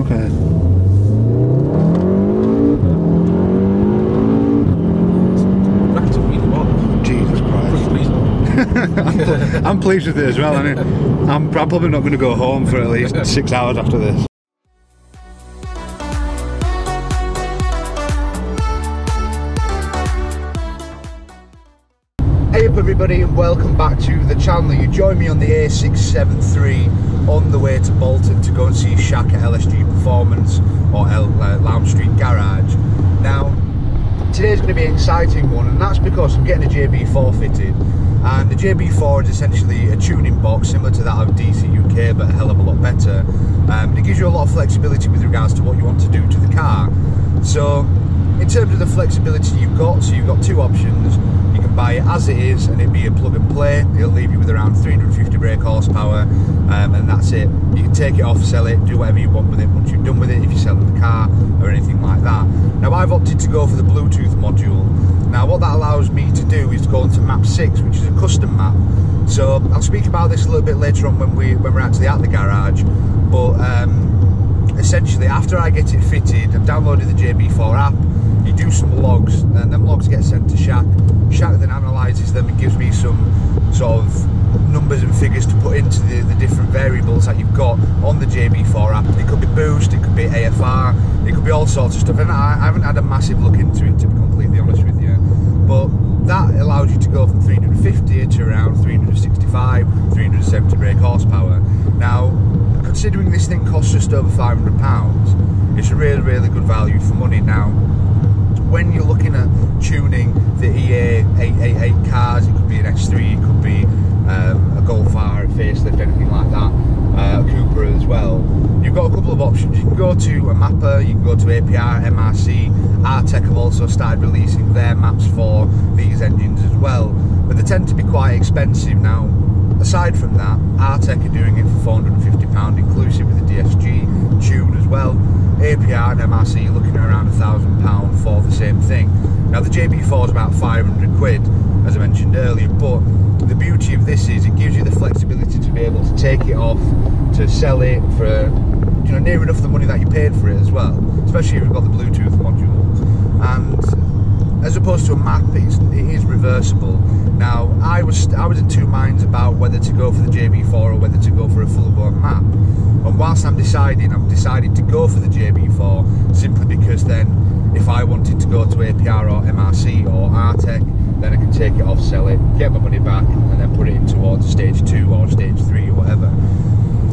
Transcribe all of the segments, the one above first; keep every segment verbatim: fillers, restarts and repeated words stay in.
Okay. I'm, I'm pleased with it as well. I mean, I'm probably not going to go home for at least six hours after this. Hey up everybody, and welcome back to the channel. You join me on the A six seven three on the way to Bolton to go and see Shaq at L S G Performance or L uh, Lowndes Street Garage. Now, today's going to be an exciting one, and that's because I'm getting a J B four fitted. And the J B four is essentially a tuning box similar to that of D C U K, but a hell of a lot better. Um, it gives you a lot of flexibility with regards to what you want to do to the car. So in terms of the flexibility you've got, so you've got two options. You can buy it as it is and it'd be a plug and play. It'll leave you with around three hundred fifty brake horsepower, um, and that's it. You can take it off, sell it, do whatever you want with it once you've done with it, if you're selling the car or anything like that. Now I've opted to go for the Bluetooth module. Now what that allows me to do is to go into map six, which is a custom map. So I'll speak about this a little bit later on when, we, when we're actually at the garage. But um, essentially after I get it fitted, I've downloaded the J B four app, you do some logs, and them logs get sent to Shaq. Shaq then analyses them and gives me some sort of numbers and figures to put into the, the different variables that you've got on the J B four app. It could be boost, it could be A F R, it could be all sorts of stuff. And I, I haven't had a massive look into it, to be completely honest with you. But that allows you to go from three hundred fifty to around three hundred sixty-five, three hundred seventy brake horsepower. Now, considering this thing costs just over five hundred pounds, it's a really, really good value for money. Now, when you're looking at tuning the E A eight eighty-eight cars, it could be an S three, it could be um, a Golf R, a facelift, anything like that, uh, a Cupra as well. You've got a couple of options. You can go to a mapper, you can go to A P R, M R C. AirTec have also started releasing their maps for these engines as well, but they tend to be quite expensive. Now, aside from that, AirTec are doing it for four hundred and fifty pounds inclusive with the D S G tune as well. A P R and M R C are looking at around one thousand pounds for the same thing. Now the J B four is about five hundred quid, as I mentioned earlier, but the beauty of this is it gives you the flexibility to be able to take it off, to sell it for, you know, near enough the money that you paid for it as well, especially if you've got the Bluetooth module. And as opposed to a map, it's, it is reversible. Now I was I was in two minds about whether to go for the J B four or whether to go for a full-blown map. And whilst I'm deciding, I'm decided to go for the J B four simply because then if I wanted to go to A P R or M R C or AirTec, then I can take it off, sell it, get my money back, and then put it in towards stage two or stage three or whatever.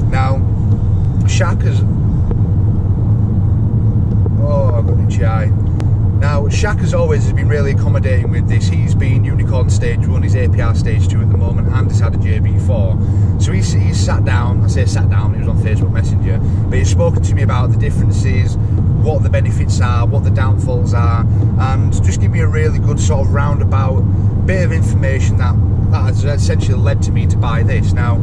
Now Shaq has oh I've got an itchy eye. Now, Shaq has always been really accommodating with this. He's been Unicorn Stage one, he's A P R Stage two at the moment, and he's had a J B four. So he's, he's sat down, I say sat down, he was on Facebook Messenger, but he's spoken to me about the differences, what the benefits are, what the downfalls are, and just give me a really good sort of roundabout bit of information that, that has essentially led to me to buy this. Now,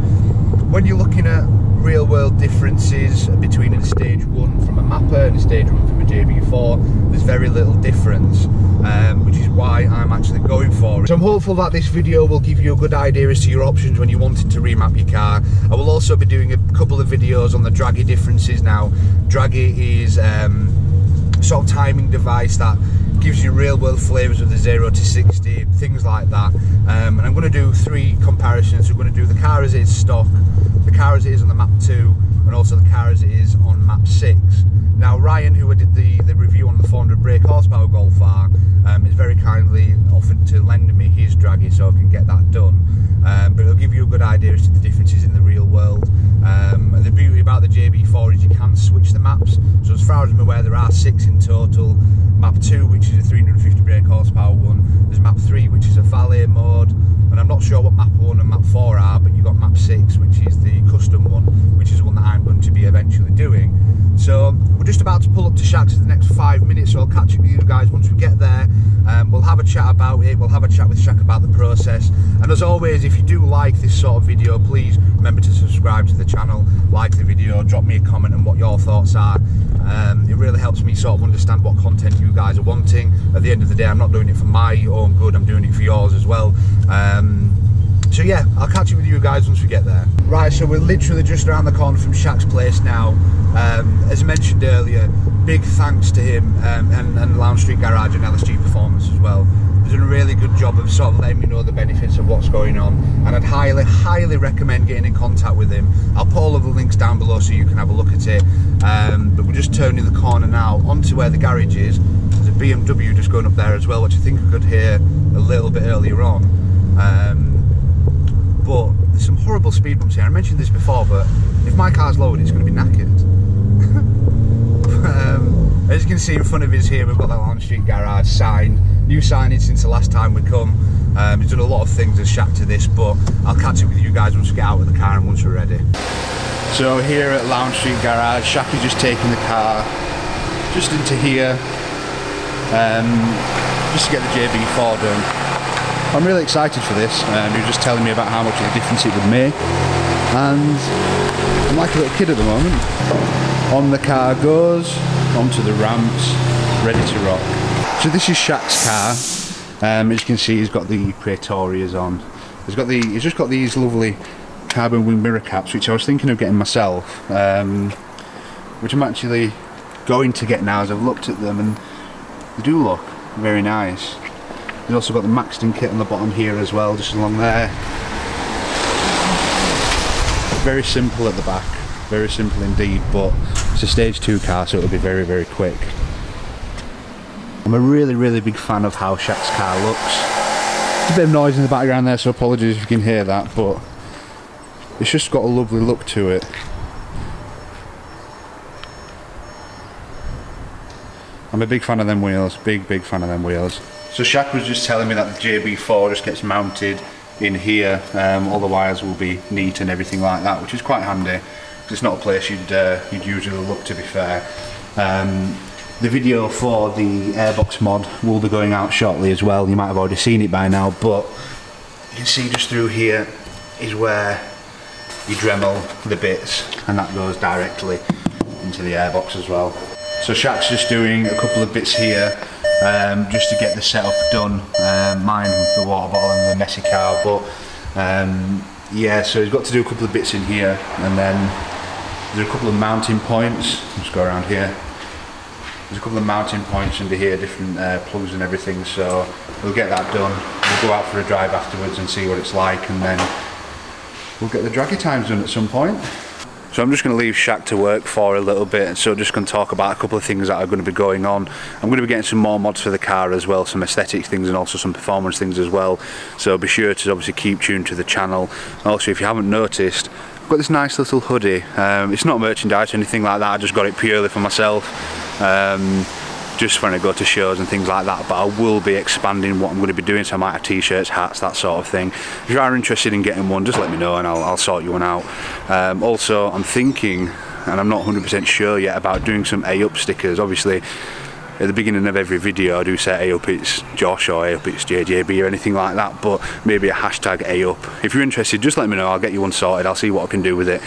when you're looking at real world differences between a stage one from a mapper and a stage one from a J B four, there's very little difference, um, which is why I'm actually going for it. So I'm hopeful that this video will give you a good idea as to your options when you're wanting to remap your car. I will also be doing a couple of videos on the Draggy differences. Now Draggy is um, sort of timing device that gives you real world flavours of the zero to sixty, things like that, um, and I'm going to do three comparisons. We're going to do the car as it is stock, the car as it is on the map two, and also the car as it is on map six. Now Ryan, who I did the, the review on the four hundred brake horsepower Golf R, um, is very kindly offered to lend me his Draggy so I can get that done, um, but it'll give you a good idea as to the differences in the real world. Um, and the beauty about the J B four is you can switch the maps, so as far as I'm aware there are six in total. Map two, which is a three hundred fifty brake horsepower one, there's map three, which is a valet mode, and I'm not sure what map one and map four are, but you've got map six, which is the custom one, which is the one that I'm going to be eventually doing. So we're just about to pull up to Shaq's in the next five minutes, so I'll catch up with you guys once we get there. Um, we'll have a chat about it, we'll have a chat with Shaq about the process, and as always, if you do like this sort of video, please remember to subscribe to the channel, like the video, drop me a comment on what your thoughts are. Um, it really helps me sort of understand what content you guys are wanting. At the end of the day, I'm not doing it for my own good, I'm doing it for yours as well. Um, So yeah, I'll catch up with you guys once we get there. Right, so we're literally just around the corner from Shaq's place now. Um, as mentioned earlier, big thanks to him um, and, and Lowndes Street Garage and L S G Performance as well. They've done a really good job of sort of letting me know the benefits of what's going on, and I'd highly, highly recommend getting in contact with him. I'll put all of the links down below so you can have a look at it. Um, but we're just turning the corner now onto where the garage is. There's a B M W just going up there as well, which I think I could hear a little bit earlier on. Um, but there's some horrible speed bumps here. I mentioned this before, but if my car's loaded, it's going to be knackered. um, as you can see in front of us here, we've got that Lowndes Street Garage sign. New signage since the last time we come. Um, we've done a lot of things as Shaq to this, but I'll catch up with you guys once we get out of the car and once we're ready. So here at Lowndes Street Garage, Shaq is just taking the car just into here, um, just to get the J B four done. I'm really excited for this. Um, he was just telling me about how much of a difference it would make, and I'm like a little kid at the moment. On the car goes, onto the ramps, ready to rock. So this is Shaq's car. Um, as you can see, he's got the Pretorias on. He's got the, he's just got these lovely carbon wing mirror caps, which I was thinking of getting myself, um, which I'm actually going to get now, as I've looked at them, and they do look very nice. He's also got the Maxton kit on the bottom here as well, just along there. Very simple at the back, very simple indeed, but it's a stage two car, so it'll be very, very quick. I'm a really, really big fan of how Shaq's car looks. There's a bit of noise in the background there, so apologies if you can hear that, but it's just got a lovely look to it. I'm a big fan of them wheels, big, big fan of them wheels. So Shaq was just telling me that the J B four just gets mounted in here. Um, all the wires will be neat and everything like that, which is quite handy, because it's not a place you'd, uh, you'd usually look, to be fair. Um, The video for the airbox mod will be going out shortly as well. You might have already seen it by now, but you can see just through here is where you Dremel the bits, and that goes directly into the airbox as well. So Shaq's just doing a couple of bits here, um, just to get the setup done. Um, mine, the water bottle and the messy car, but um, yeah, so he's got to do a couple of bits in here, and then there's a couple of mounting points. Let's go around here. There's a couple of mounting points under here, different uh, plugs and everything, so we'll get that done. We'll go out for a drive afterwards and see what it's like, and then we'll get the draggy times done at some point. So I'm just going to leave Shaq to work for a little bit, so I'm just going to talk about a couple of things that are going to be going on. I'm going to be getting some more mods for the car as well, some aesthetic things and also some performance things as well, so be sure to obviously keep tuned to the channel. Also, if you haven't noticed, I've got this nice little hoodie. Um, it's not merchandise or anything like that, I just got it purely for myself, um, just when I go to shows and things like that, but I will be expanding what I'm going to be doing, so I might have t-shirts, hats, that sort of thing. If you are interested in getting one, just let me know and I'll, I'll sort you one out. Um, also, I'm thinking, and I'm not one hundred percent sure yet, about doing some A-Up stickers. Obviously, at the beginning of every video I do say A-Up it's Josh or A-Up it's J J B or anything like that, but maybe a hashtag A-Up. If you're interested, just let me know, I'll get you one sorted, I'll see what I can do with it.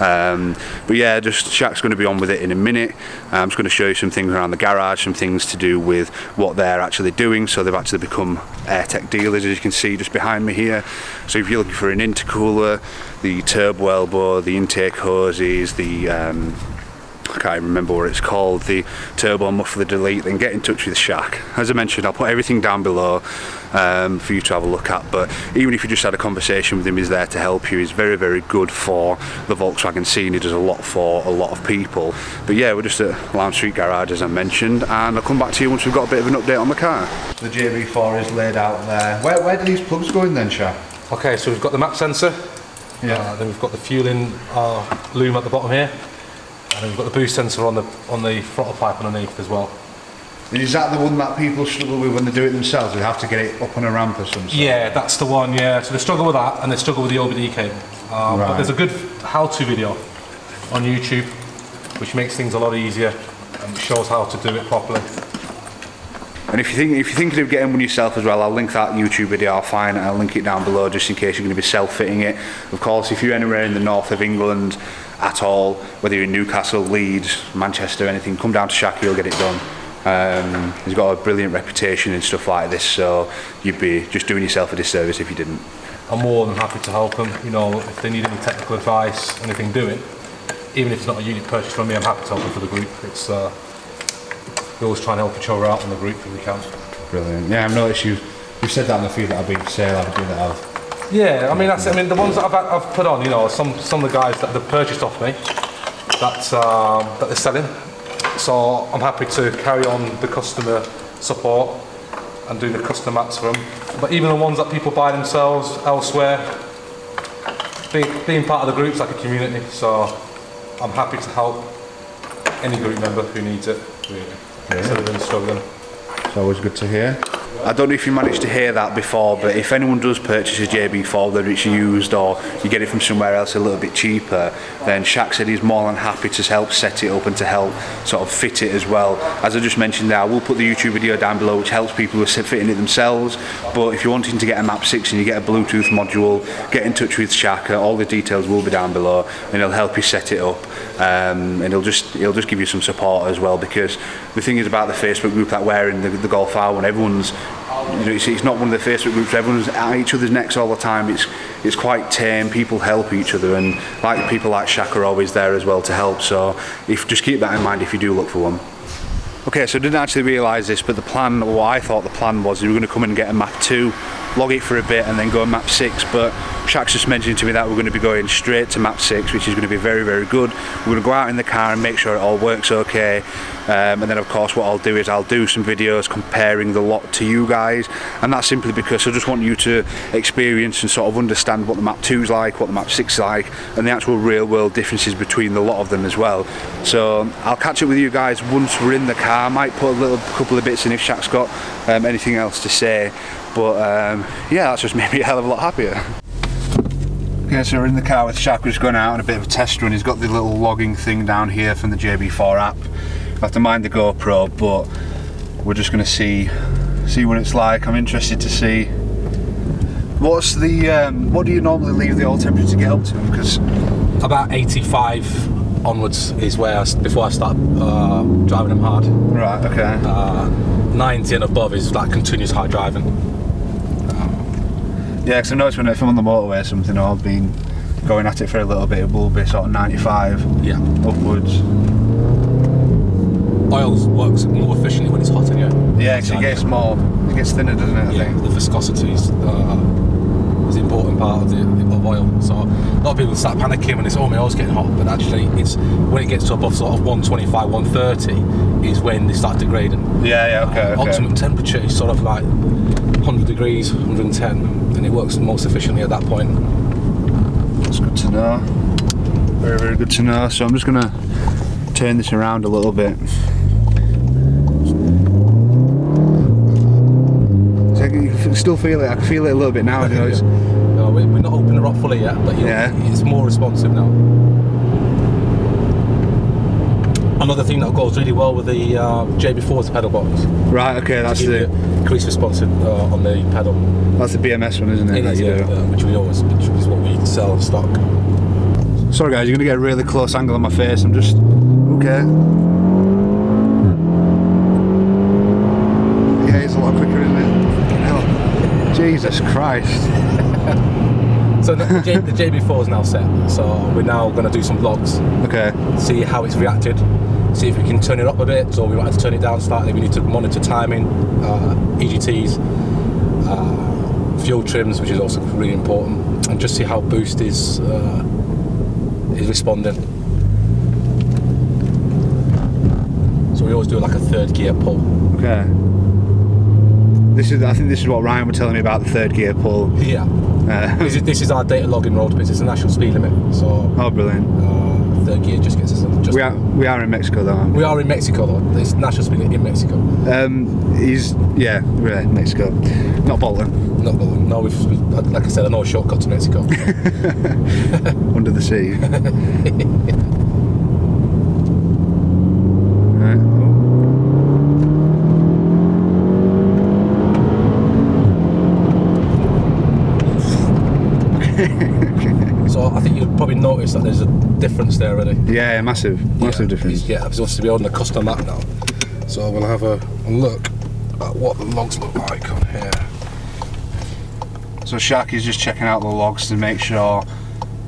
Um, but yeah, just Shaq's going to be on with it in a minute. I'm just going to show you some things around the garage, some things to do with what they're actually doing. So they've actually become AirTec dealers, as you can see just behind me here. So if you're looking for an intercooler, the turbo elbow, the intake hoses, the um, I can't remember what it's called, the turbo muffler delete, then get in touch with Shaq. As I mentioned, I'll put everything down below um, for you to have a look at, but even if you just had a conversation with him, he's there to help you. He's very, very good for the Volkswagen scene. He does a lot for a lot of people. But yeah, we're just at Lowndes Street Garage, as I mentioned, and I'll come back to you once we've got a bit of an update on the car. The J B four is laid out there. Where, where do these plugs go in then, Shaq? Okay, so we've got the map sensor, yeah. Uh, then we've got the fuel in our loom at the bottom here. And we've got the boost sensor on the on the throttle pipe underneath as well. Is that the one that people struggle with when they do it themselves? They have to get it up on a ramp or something? Yeah, that's the one, yeah. So they struggle with that, and they struggle with the O B D cable. Um, right. But there's a good how-to video on YouTube, which makes things a lot easier and shows how to do it properly. And if you think if you're thinking of getting one yourself as well, I'll link that YouTube video, I'll find it, I'll link it down below just in case you're going to be self-fitting it. Of course, if you're anywhere in the north of England at all, whether you're in Newcastle, Leeds, Manchester, anything, come down to Shaq, he'll get it done. Um, he's got a brilliant reputation and stuff like this, so you'd be just doing yourself a disservice if you didn't. I'm more than happy to help them. You know, if they need any technical advice, anything doing, even if it's not a unit purchase from me, I'm happy to help them for the group. It's uh, we always try and help each other out on the group if we can. Brilliant. Yeah, I've noticed you. You've said that on a few that I've been for sale. I've been that I've. Yeah, I mean, that's, I mean, the ones that I've I've put on, you know, some some of the guys that they've purchased off me, that um, that they're selling. So I'm happy to carry on the customer support and doing the custom mats for them. But even the ones that people buy themselves elsewhere, being, being part of the group's like a community, so I'm happy to help any group member who needs it, really, yeah. Instead of them struggling. It's always good to hear. I don't know if you managed to hear that before, but if anyone does purchase a J B four, whether it's used or you get it from somewhere else a little bit cheaper, then Shaq said he's more than happy to help set it up and to help sort of fit it as well. As I just mentioned there, I will put the YouTube video down below which helps people who are fitting it themselves, but if you're wanting to get a map six and you get a Bluetooth module, get in touch with Shaq. All the details will be down below and he'll help you set it up, um, and he'll just, he'll just give you some support as well, because the thing is about the Facebook group that we're in, the, the Golf R one, everyone's, you know, it's, it's not one of the Facebook groups, everyone's at each other's necks all the time. It's it's quite tame, people help each other, and like people like Shaq are always there as well to help, so if just keep that in mind if you do look for one. Okay, so I didn't actually realise this, but the plan, what I thought the plan was, we were going to come in and get a map two, log it for a bit and then go on map six, but Shaq's just mentioned to me that we're going to be going straight to map six, which is going to be very, very good. We're going to go out in the car and make sure it all works okay, um, and then of course what I'll do is I'll do some videos comparing the lot to you guys, and that's simply because I just want you to experience and sort of understand what the map two's like, what the map six's like, and the actual real world differences between the lot of them as well. So I'll catch up with you guys once we're in the car. I might put a little couple of bits in if Shaq's got um, anything else to say, but um, yeah, that's just made me a hell of a lot happier. Okay, so we're in the car with Shaq. We're just going out on a bit of a test run. He's got the little logging thing down here from the J B four app. I have to mind the GoPro, but we're just going to see see what it's like. I'm interested to see what's the um, what do you normally leave the oil temperature to get up to? Because about eighty-five. Onwards is where I, before I start uh, driving them hard. Right. Okay. Uh, ninety and above is like continuous hard driving. Um, yeah, because I noticed when if I'm on the motorway or something, or I've been going at it for a little bit, it will be sort of ninety-five. Yeah. Upwards. Oil works more efficiently when it's hot in here. Yeah, because it gets more, it gets thinner, doesn't it? I yeah. Think. The viscosity is. Uh, the important part of the of oil, so a lot of people start panicking when it's oh my oil's getting hot, but actually it's when it gets to above sort of one twenty-five, one thirty is when they start degrading. Yeah, yeah, okay. Uh, okay. Ultimate temperature is sort of like one hundred degrees, one hundred and ten, and it works most efficiently at that point. That's good to know. Very, very good to know. So I'm just gonna turn this around a little bit. Still feel it. I can feel it a little bit now. Yeah. No, we're not opening her up fully yet, but yeah, it's more responsive now. Another thing that goes really well with the uh, J B four's pedal box. Right. Okay. That's the increased responsive uh, on the pedal. That's the B M S one, isn't it? It is, yeah, yeah, which we always, which is what we sell in stock. Sorry, guys. You're gonna get a really close angle on my face. I'm just okay. Jesus Christ. So the, J, the J B four is now set, so we're now going to do some vlogs. Okay. See how it's reacted, see if we can turn it up a bit, or we might have to turn it down slightly. We need to monitor timing, uh, E G Ts, uh, fuel trims, which is also really important, and just see how boost is, uh, is responding. So we always do like a third gear pull. Okay. This is, I think this is what Ryan was telling me about the third gear pull. Yeah. Uh, this, is, this is our data logging road bits. It's a national speed limit. So. Oh, brilliant. Uh, third gear just gets us. Just we are we are in Mexico though. Aren't we? We are in Mexico though. It's national speed limit in Mexico. Um, he's yeah, we're in Mexico, not Bolton. Not Bolton. No, we've, like I said, I know a shortcut to Mexico. Under the sea. So I think you've probably noticed that there's a difference there already. Yeah, massive, massive yeah, difference. Yeah, because obviously we're on the custom map now. So we'll have a look at what the logs look like on here. So Shaq is just checking out the logs to make sure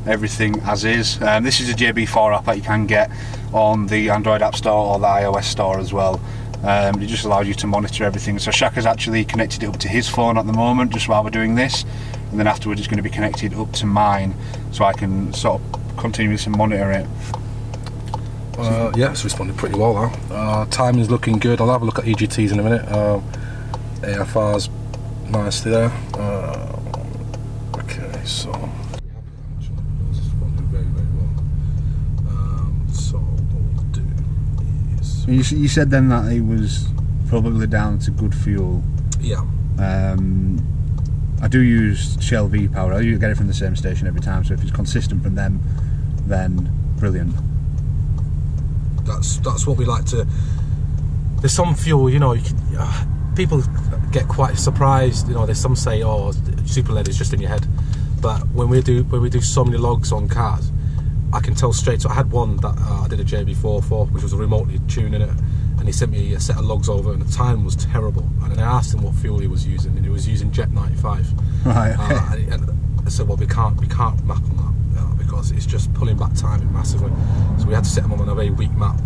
everything as is. Um, this is a J B four app that you can get on the Android App Store or the iOS Store as well. Um, it just allows you to monitor everything. So Shaq has actually connected it up to his phone at the moment, just while we're doing this, and then afterwards it's going to be connected up to mine, so I can sort of continuously monitor it. Uh, yeah, it's responded pretty well now. Uh, time is looking good. I'll have a look at E G Ts in a minute. Uh, A F R's nicely there. Uh, okay, so. You, you said then that it was probably down to good fuel. Yeah. Um, I do use Shell V Power. I get it from the same station every time, so if it's consistent from them, then brilliant. That's that's what we like to. There's some fuel, you know. You can, uh, people get quite surprised, you know. There's some say, "Oh, super lead is just in your head," but when we do when we do so many logs on cars, I can tell straight. So I had one that uh, I did a J B four for, which was a remotely tuning it, and he sent me a set of logs over, and the time was terrible. And then I asked him what fuel he was using, and he was using Jet ninety-five. Right. Uh, and, and I said, "Well, we can't we can't map on that uh, because it's just pulling back timing massively." So we had to set him on a very weak map,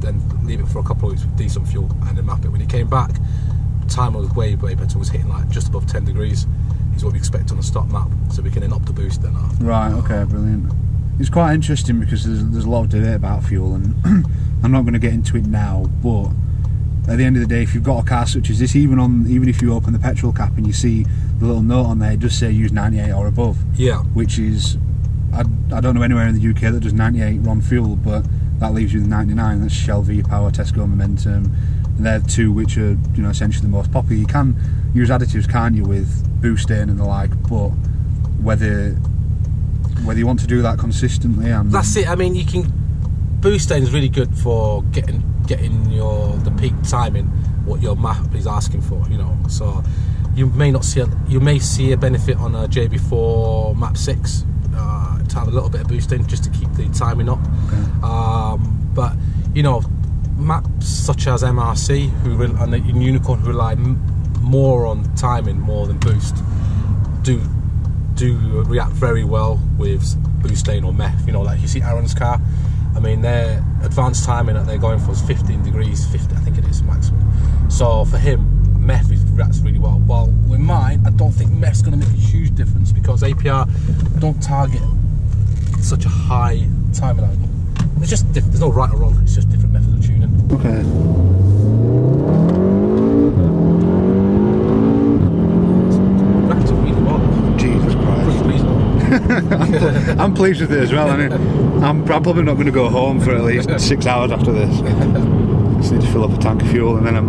then leave it for a couple of weeks with decent fuel, and then map it. When he came back, the time was way way better. It was hitting like just above ten degrees. Is what we expect on a stock map, so we can then up the boost then after. Right. Okay. Brilliant. It's quite interesting because there's, there's a lot of debate about fuel, and I'm not going to get into it now, but at the end of the day, if you've got a car such as this, even on even if you open the petrol cap and you see the little note on there, it does say use ninety-eight or above. Yeah. Which is, I, I don't know anywhere in the U K that does ninety-eight run fuel, but that leaves you with ninety-nine. That's Shell V Power, Tesco Momentum, and they're two which are, you know, essentially the most popular. You can use additives, can't you, with boosting and the like, but whether Whether you want to do that consistently, I'm that's it. I mean, you can. Boosting is really good for getting getting your the peak timing what your map is asking for. You know, so you may not see a, you may see a benefit on a J B four map six uh, to have a little bit of boosting just to keep the timing up. Okay. Um, but you know, maps such as M R C who and, the, and Unicorn who rely m more on timing more than boost do. do react very well with boostane or meth, you know, like you see Aaron's car. I mean, their advanced timing that they're going for is fifteen degrees, fifty, I think it is maximum. So for him, meth is, reacts really well. While with mine, I don't think meth's going to make a huge difference because A P R don't target such a high timing angle. It's just diff there's no right or wrong. It's just different methods of tuning. Okay. I'm, I'm pleased with it as well. I mean, I'm probably not going to go home for at least six hours after this. Just need to fill up a tank of fuel and then I'm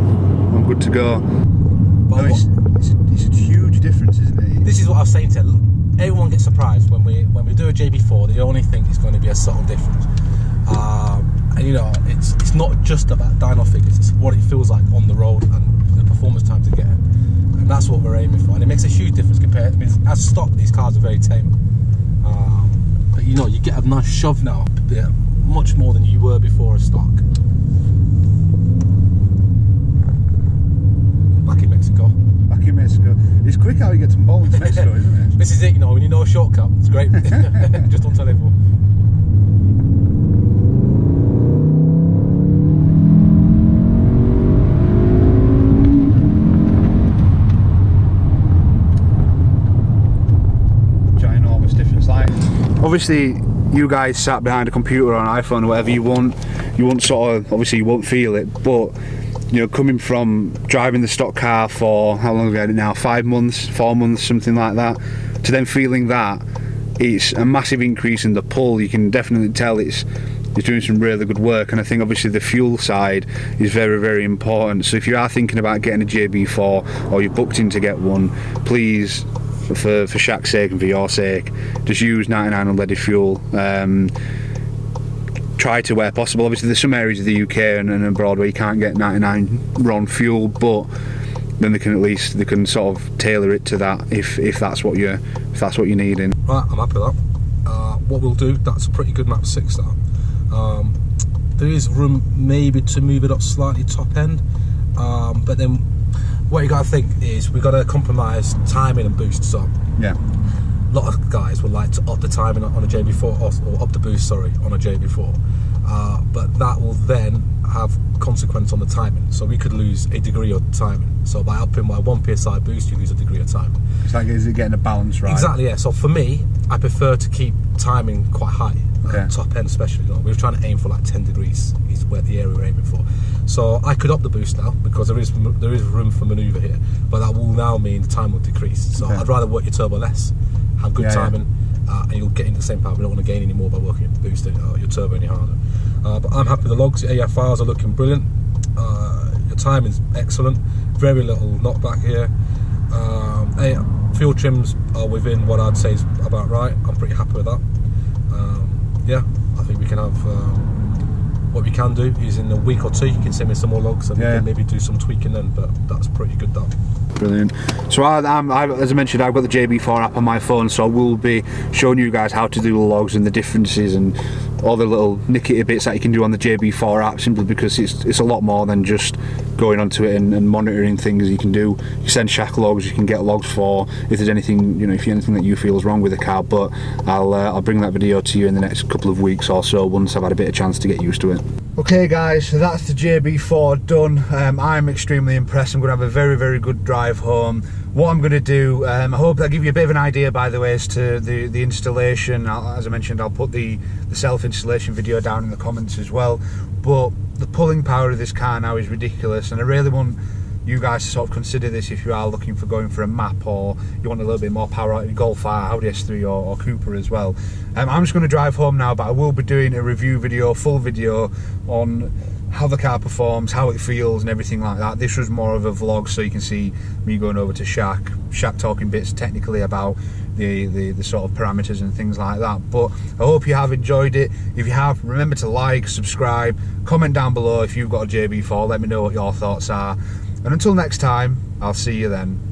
I'm good to go. But no, it's, it's, a, it's a huge difference, isn't it? This is what I was saying to you. Everyone gets surprised when we when we do a J B four. They only think it's going to be a subtle difference. Um, and you know, it's it's not just about dyno figures. It's what it feels like on the road and the performance time to get it. And that's what we're aiming for. And it makes a huge difference compared. I mean, as stock, these cars are very tame. Um, but you know, you get a nice shove now, yeah, much more than you were before a stock. Back in Mexico. Back in Mexico. It's quick how you get some balls in Mexico, isn't it? This is it, you know, when you know a shortcut, it's great. Just don't tell everyone. Obviously, you guys sat behind a computer or an iPhone or whatever, you won't, you won't sort of, obviously you won't feel it, but, you know, coming from driving the stock car for, how long ago now, five months, four months, something like that, to then feeling that, it's a massive increase in the pull. You can definitely tell it's, it's doing some really good work, and I think obviously the fuel side is very, very important. So if you are thinking about getting a J B four, or you're booked in to get one, please, For, for Shaq's sake and for your sake, just use ninety-nine unleaded fuel. Um, try to where possible. Obviously, there's some areas of the U K and, and abroad where you can't get ninety-nine RON fuel, but then they can at least they can sort of tailor it to that if if that's what you if that's what you're needing. Right, I'm happy with that. Uh, what we'll do, that's a pretty good map six. That um, there is room maybe to move it up slightly top end, um, but then what you got to think is we got to compromise timing and boost. So yeah, a lot of guys would like to up the timing on a J B four or, or up the boost, sorry, on a J B four, uh, but that will then have consequence on the timing. So we could lose a degree of timing. So by upping by one P S I boost, you lose a degree of timing. It's like, is it getting a balance right? Exactly. Yeah. So for me, I prefer to keep timing quite high. Okay. Uh, top end especially, you know, we were trying to aim for like ten degrees is where the area we're aiming for. So I could up the boost now because there is there is room for manoeuvre here, but that will now mean the time will decrease. So okay. I'd rather work your turbo less, have good yeah, timing, yeah. Uh, and you'll get into the same power. We don't want to gain any more by working your boost, or your turbo any harder. Uh, but I'm happy with the logs. Your A F Rs are looking brilliant. Uh, your timing's excellent. Very little knockback here. Um, hey, fuel trims are within what I'd say is about right. I'm pretty happy with that. Yeah, I think we can have, um, what we can do is in a week or two, you can send me some more logs and yeah. we can maybe do some tweaking then, but that's pretty good done. Brilliant. So I, I'm, I, as I mentioned, I've got the J B four app on my phone, so I will be showing you guys how to do the logs and the differences and all the little nickety bits that you can do on the J B four app, simply because it's, it's a lot more than just going onto it and, and monitoring things. You can do, you send Shaq logs, you can get logs for if there's anything, you know, if there's anything that you feel is wrong with the car, but I'll, uh, I'll bring that video to you in the next couple of weeks or so once I've had a bit of chance to get used to it. Okay guys, so that's the J B four done. um, I'm extremely impressed. I'm going to have a very very good drive home. What I'm going to do, um, I hope that give you a bit of an idea, by the way, as to the, the installation. I'll, as I mentioned, I'll put the, the self-installation video down in the comments as well. But the pulling power of this car now is ridiculous, and I really want you guys to sort of consider this if you are looking for going for a map or you want a little bit more power out of your Golf R, Audi S three or, or Cupra as well. Um, I'm just going to drive home now, but I will be doing a review video, full video, on how the car performs, how it feels and everything like that. This was more of a vlog, so you can see me going over to Shaq, Shaq talking bits technically about the, the, the sort of parameters and things like that. But I hope you have enjoyed it. If you have, remember to like, subscribe, comment down below if you've got a J B four, let me know what your thoughts are. And until next time, I'll see you then.